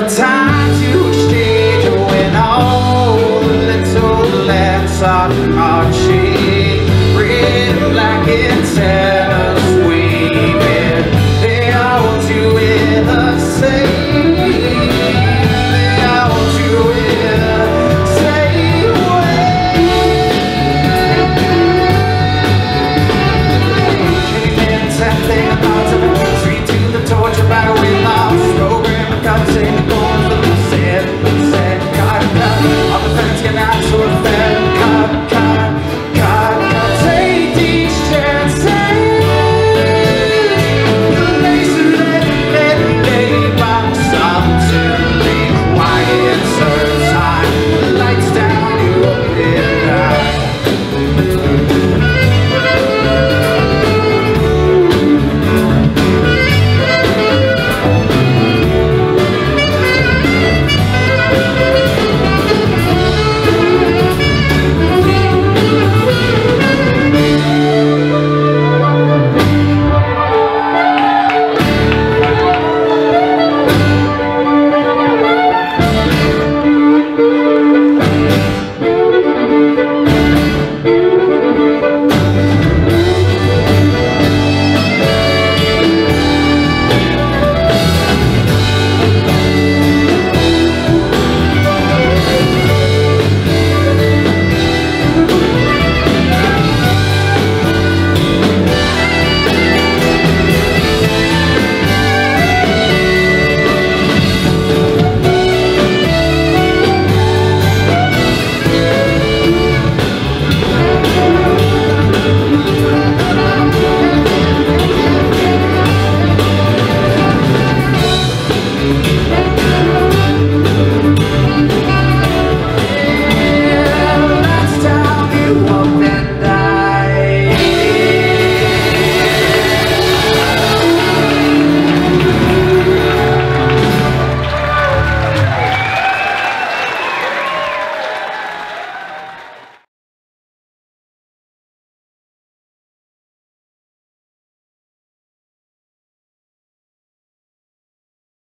no time to exchange when all the little lands are